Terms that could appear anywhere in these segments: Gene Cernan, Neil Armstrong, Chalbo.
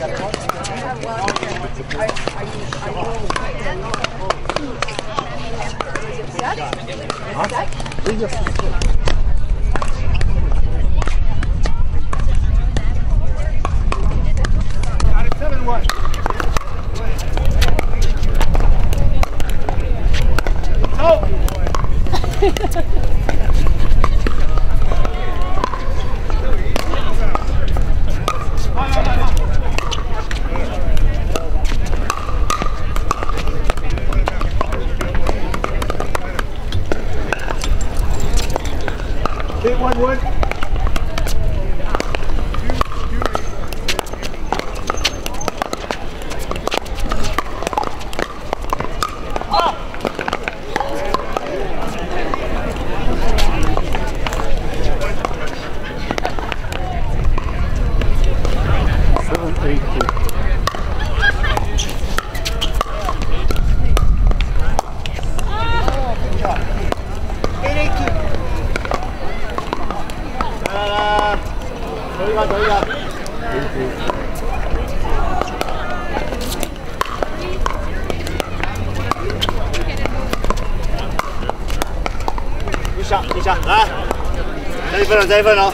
I will. Đây phần rồi.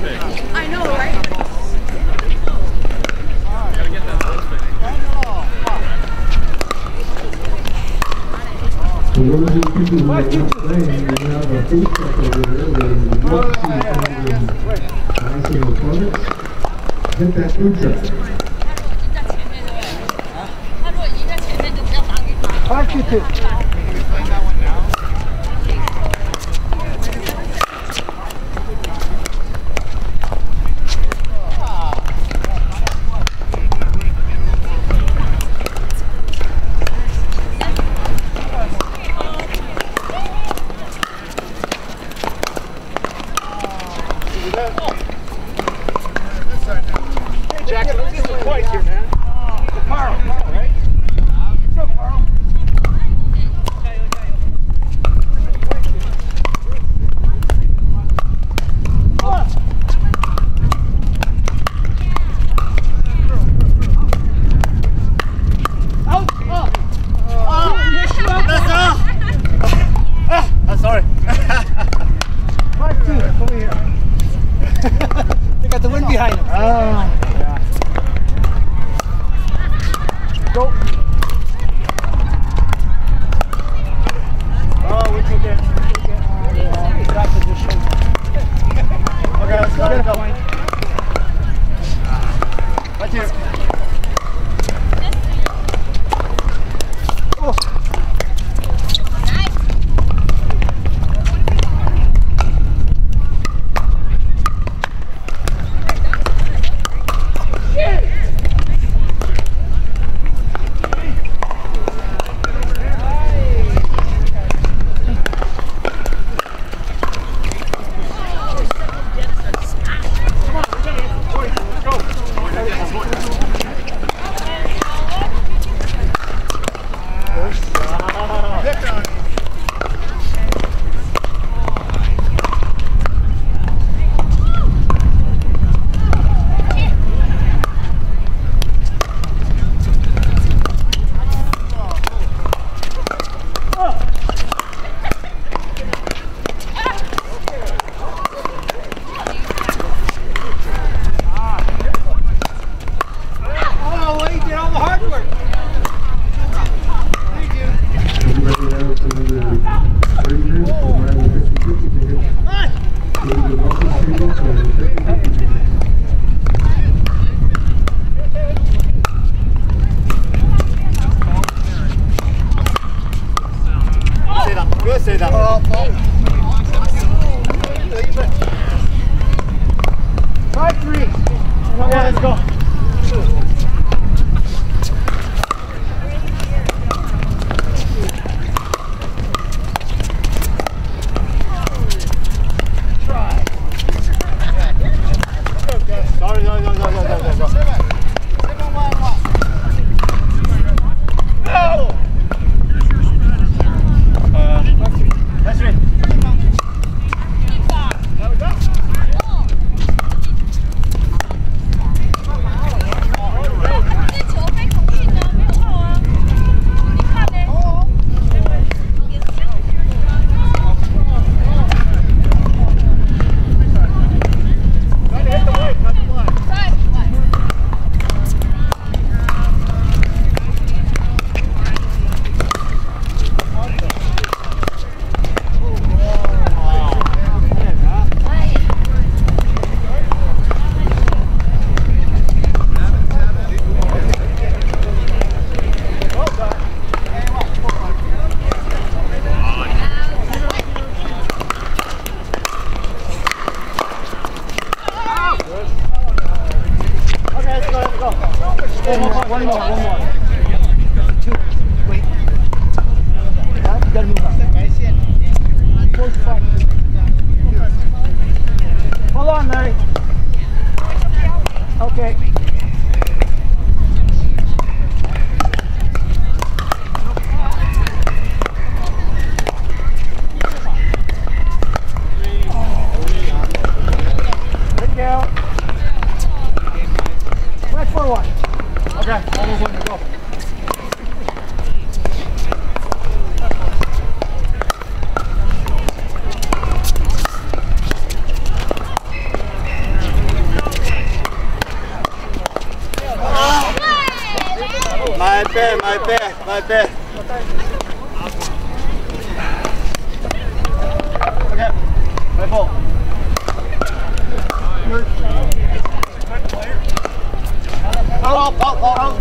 I know, right? What are these people who are playing? They have a food truck over there with nice little products. Hit that food truck. 5-2-2. My bad. Okay, my ball. Out.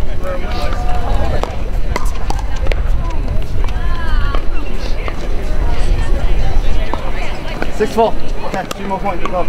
Six full. Okay, 2 more points. Go.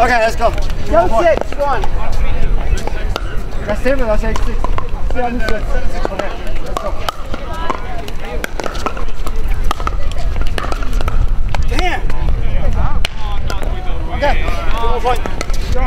Okay, let's go. Go 6-1. That's it, that's 8-6. 7-6. Okay, let's go. Damn. Okay, 2 more points. Go.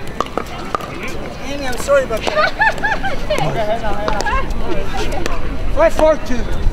Annie, I'm sorry about that. Okay, hang on, hang on. 5-4-2. 4-8-2.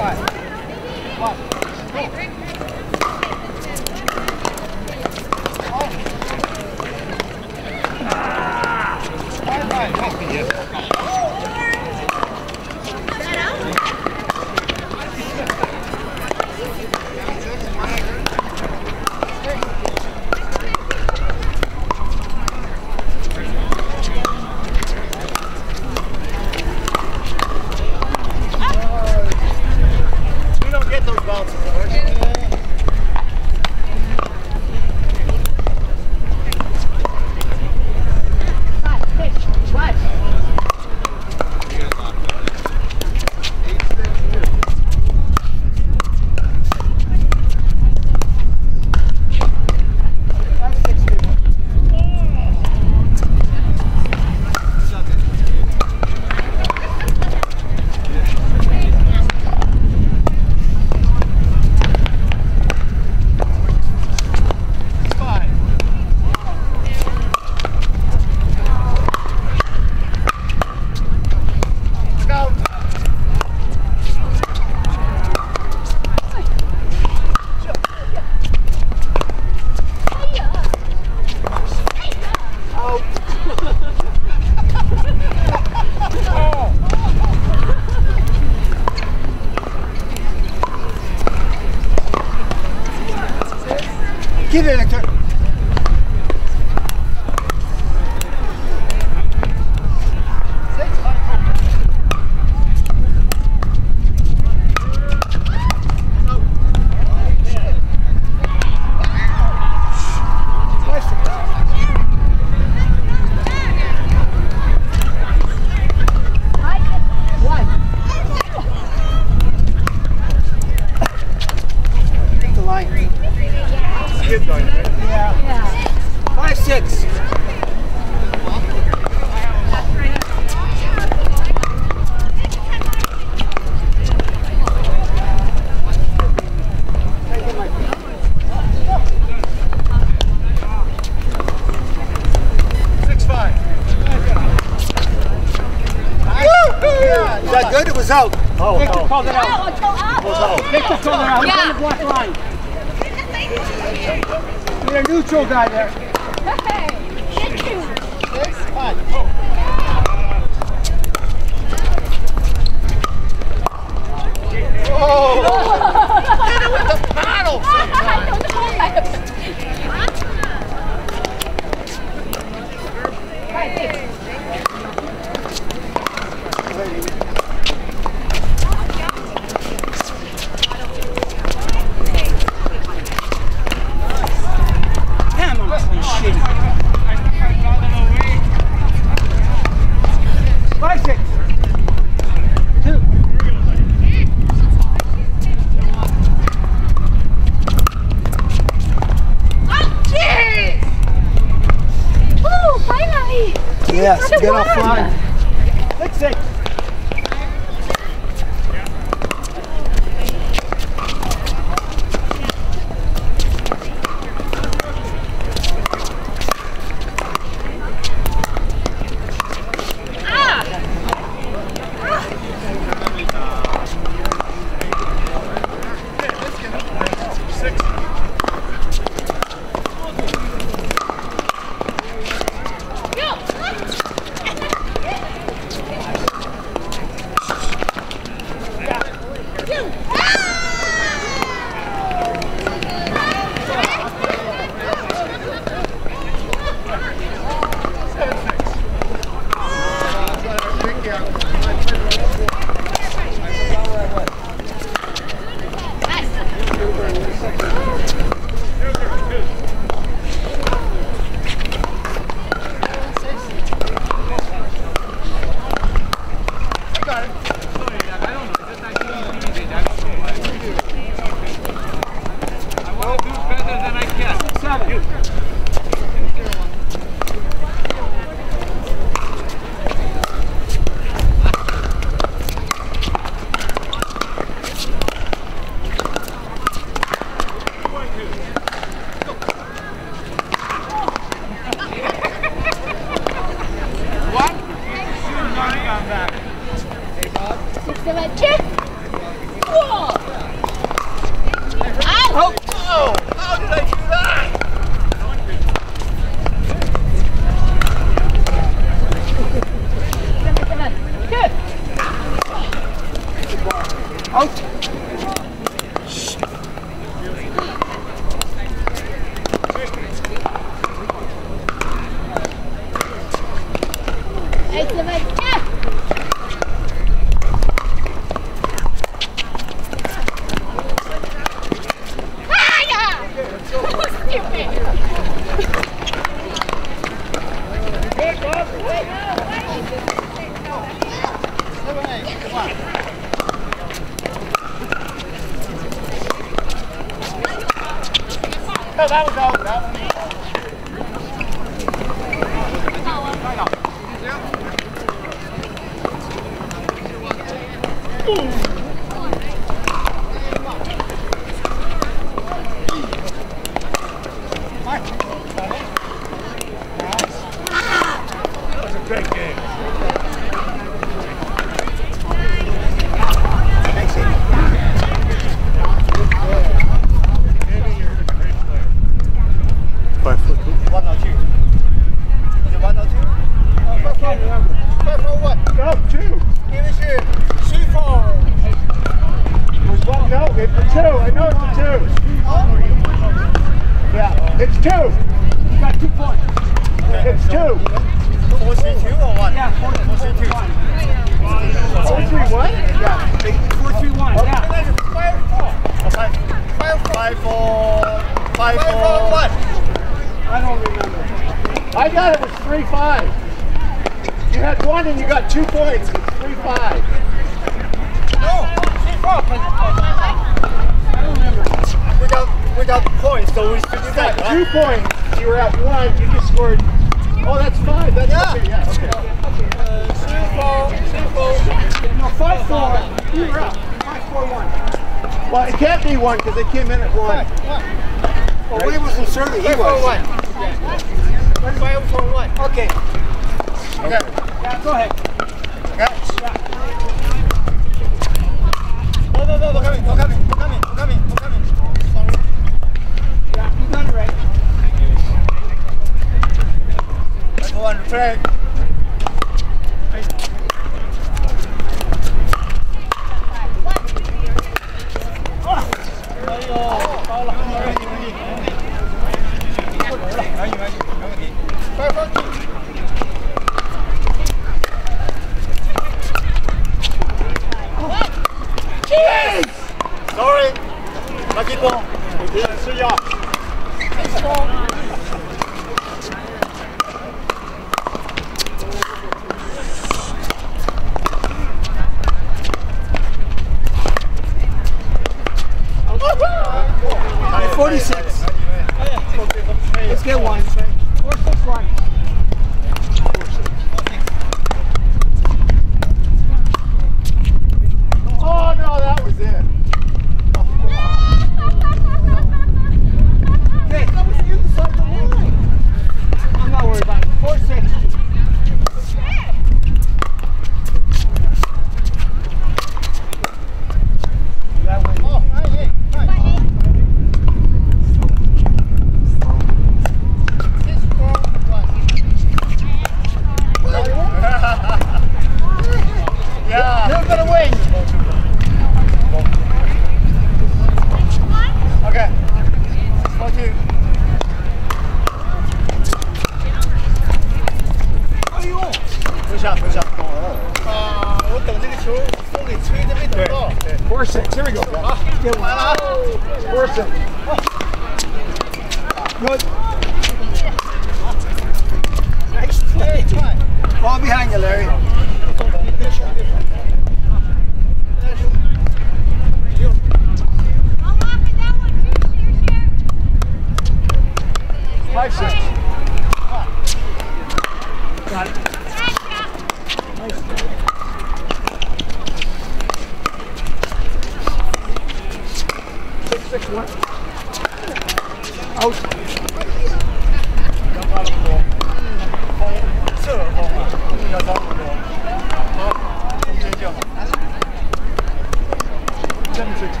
6-1.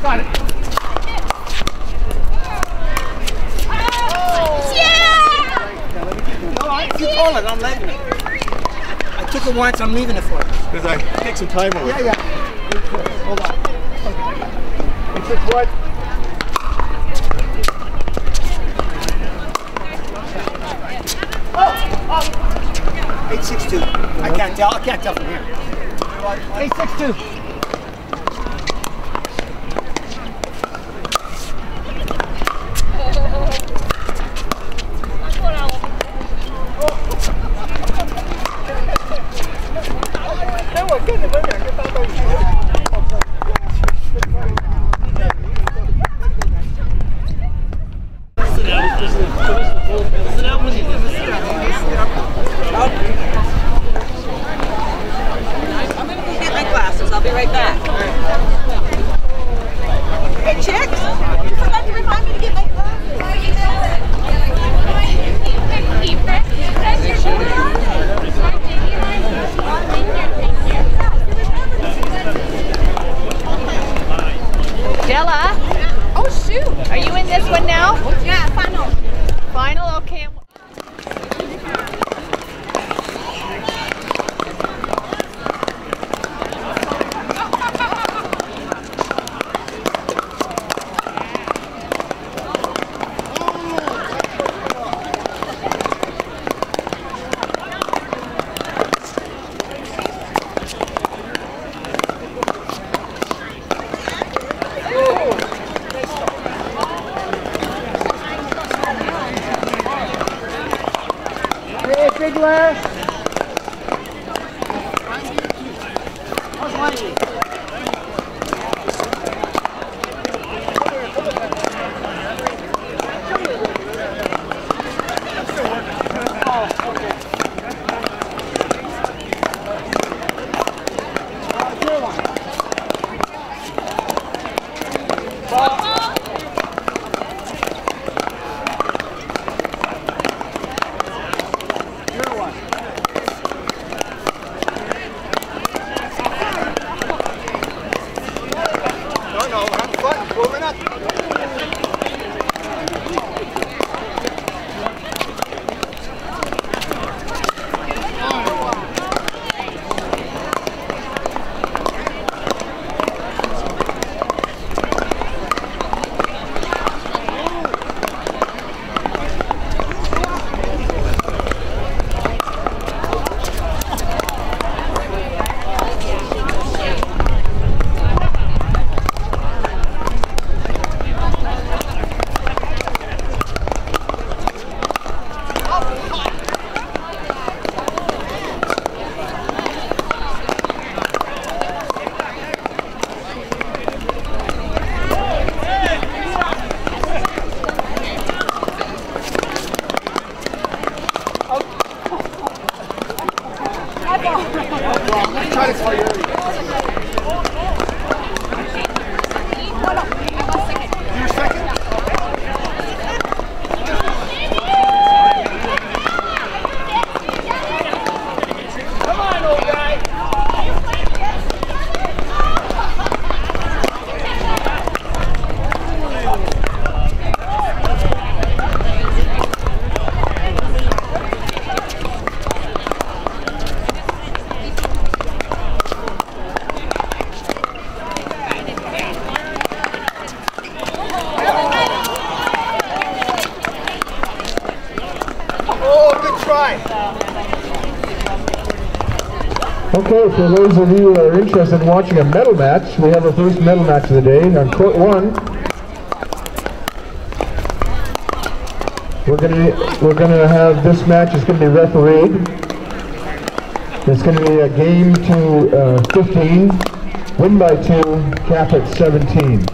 Got it. Oh. Yeah! No, I can call it. I'm leaving it. I took it once. I'm leaving it for it. Because I take some time away. Yeah, yeah. Hold on. Okay. It's 6-1. Oh, oh. 8-6-2. I can't tell. I can't tell from here. 8-6-2. Okay, for those of you who are interested in watching a medal match, we have our first medal match of the day. On court one, we're gonna have this match. It's gonna be refereed. It's gonna be a game to 15, win by 2, cap at 17.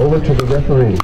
Over to the referee.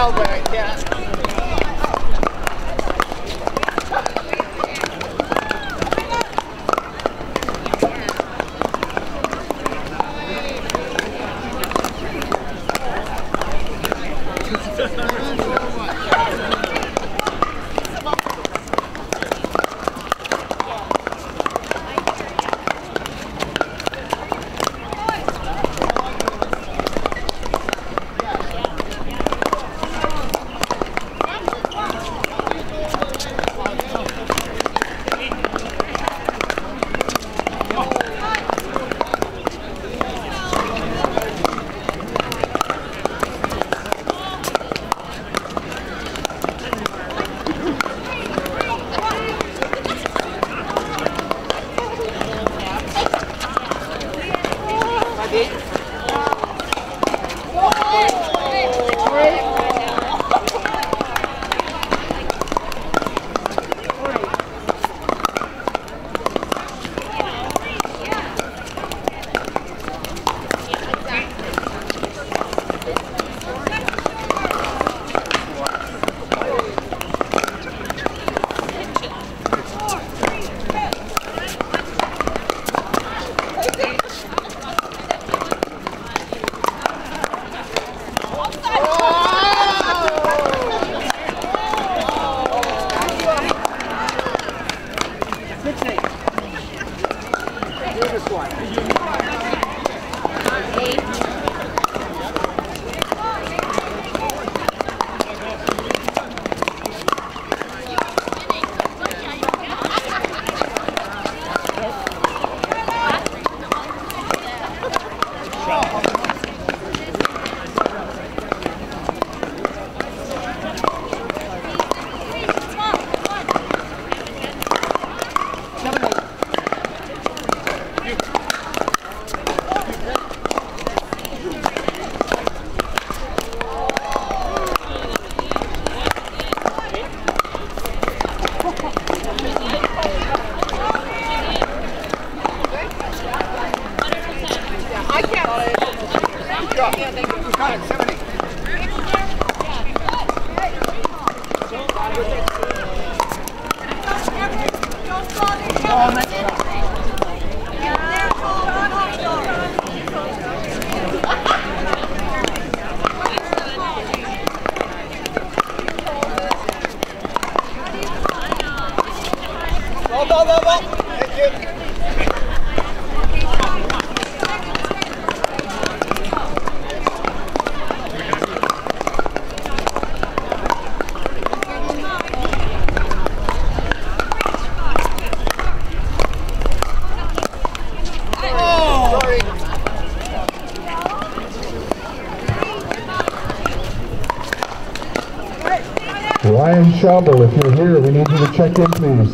Chalbo right there. Ryan Chalbo, if you're here, we need you to check in, please.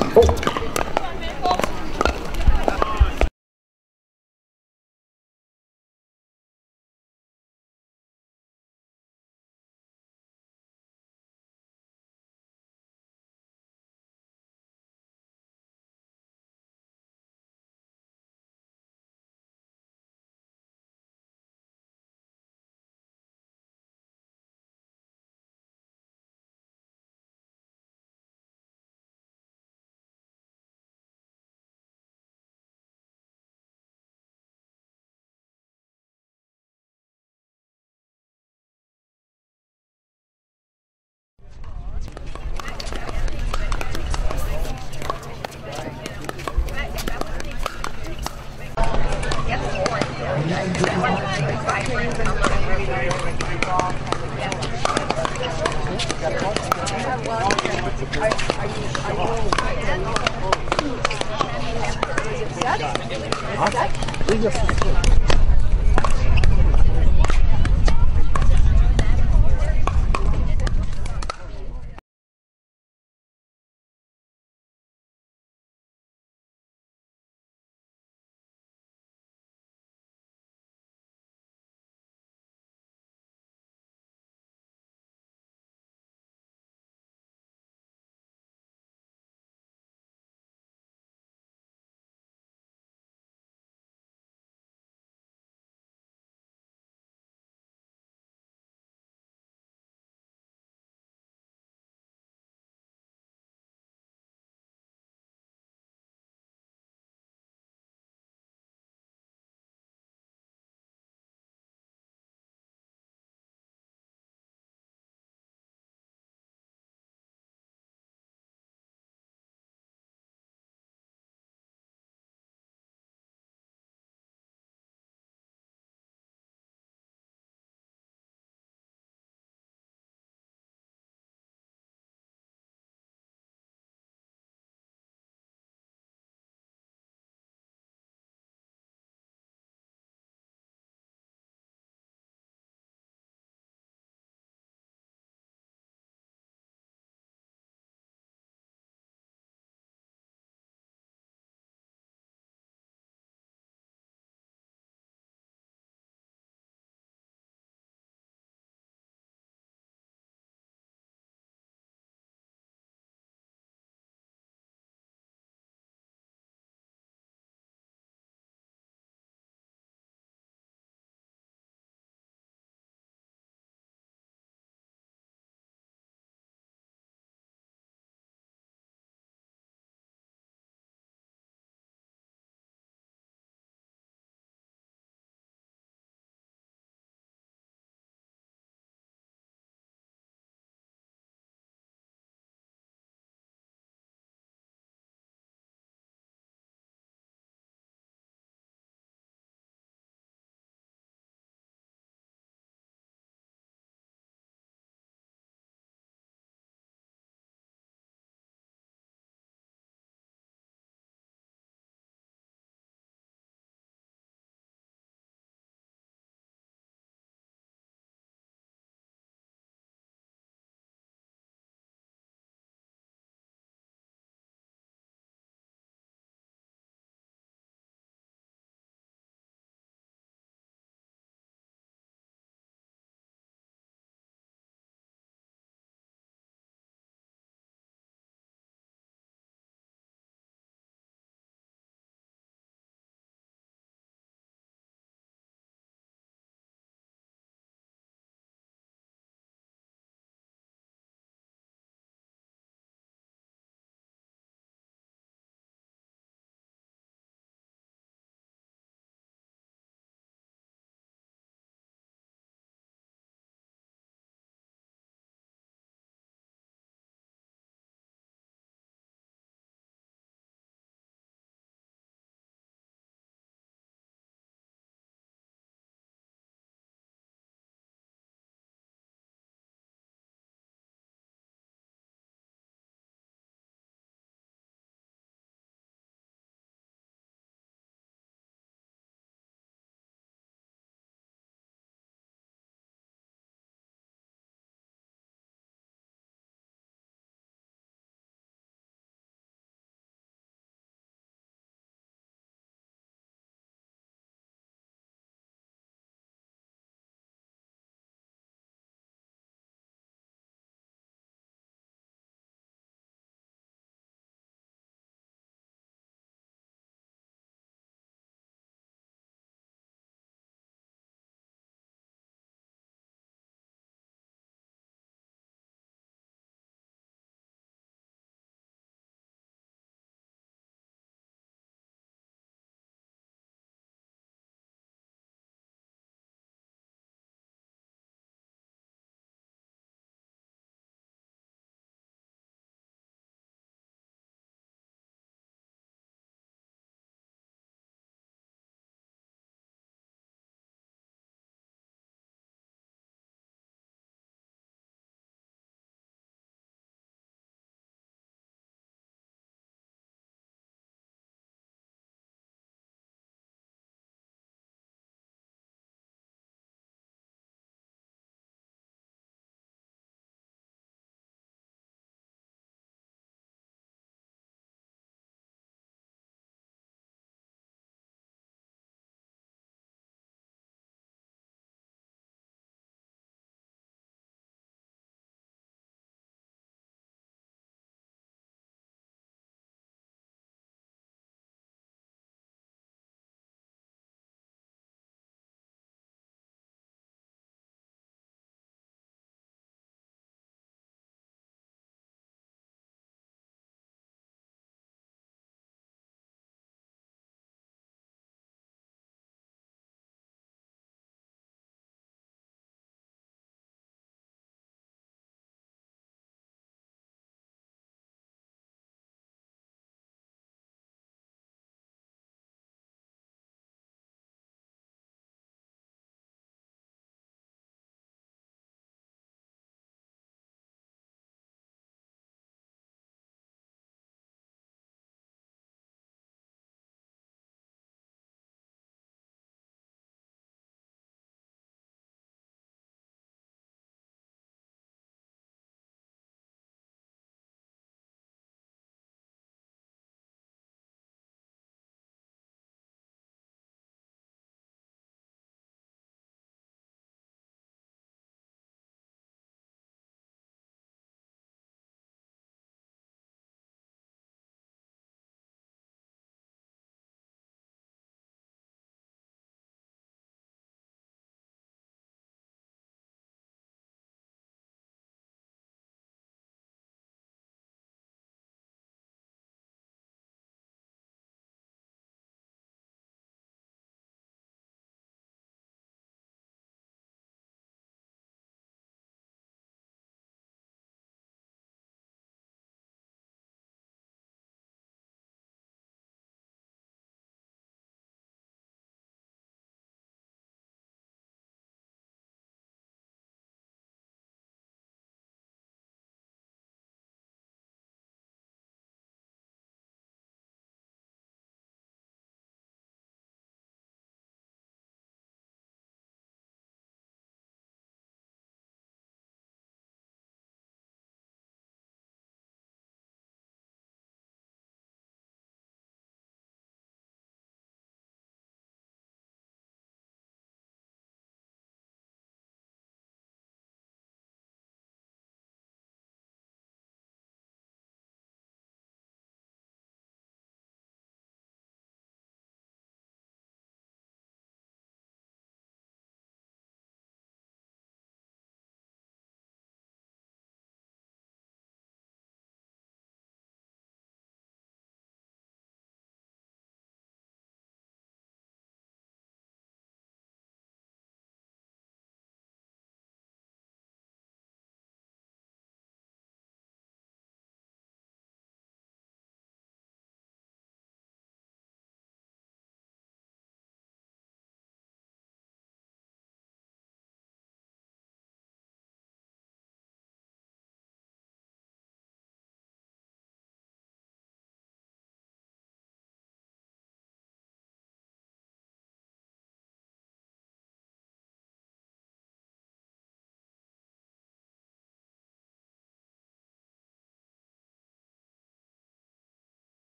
Oh. Huh?